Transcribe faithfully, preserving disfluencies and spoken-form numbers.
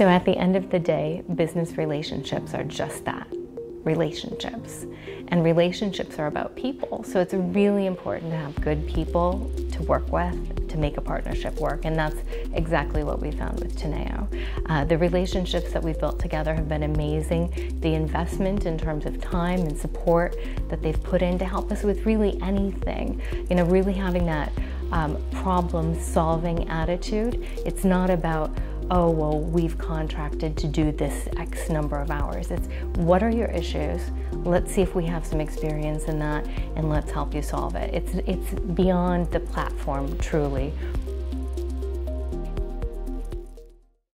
So at the end of the day, business relationships are just that, relationships. And relationships are about people. So it's really important to have good people to work with to make a partnership work. And that's exactly what we found with Teneo. Uh, the relationships that we've built together have been amazing. The investment in terms of time and support that they've put in to help us with really anything, you know, really having that um, problem-solving attitude. It's not about, oh, well, we've contracted to do this X number of hours. It's what are your issues? Let's see if we have some experience in that and let's help you solve it. It's, it's beyond the platform, truly.